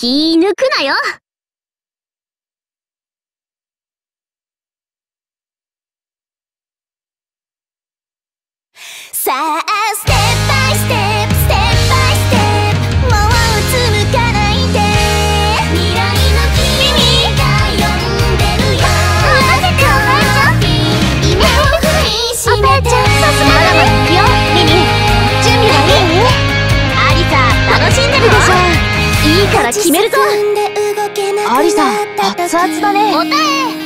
気抜くなよ。さあステップバイステップステップバイステップ、もううつむかないで、未来の君が呼んでるよ。なぜかおばあちゃん、夢を振りしめて。おばあちゃん、さすがまだまだ行くよ。ミニ、準備はいい？アリサ、楽しんでるでしょ。いいから決めるぞ。アリサ、熱々だね。答え。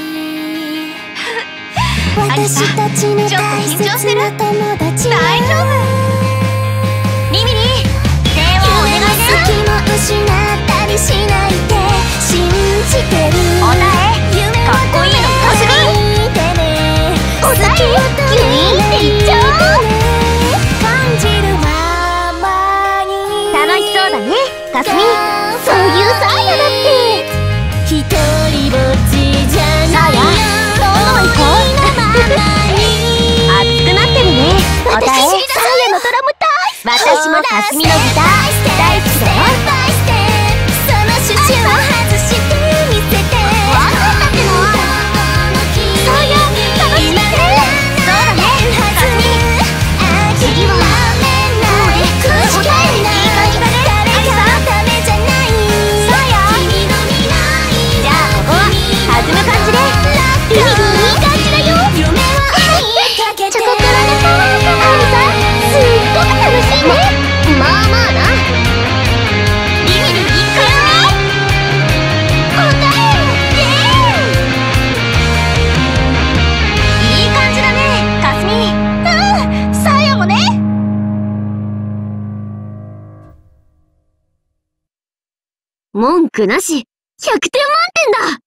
私たちの大切な友達。大丈夫。リミリ、礼をお願いする。好きも失ったりしないで、信じてる。おたえ、かっこいいのかすみ。おたえ、キュイーンって言っちゃおう。感じるままに。楽しそうだね、かすみ。そういうサーヤだって。ひとりぼっちじゃない。サーヤ、どんどん行こう。熱くなってるね。私、サーヤのドラム大好き。私、もかすみのギター大好きだよ。そのシュシュを外してみせて。わかったっての。サーヤ、楽しんで。そうだね、かすみ。次は、もうね、答えるね。いい感じだね。アリサ、サーヤ。じゃあ、ここは弾む感じで。いい感じだよ。文句なし、100点満点だ。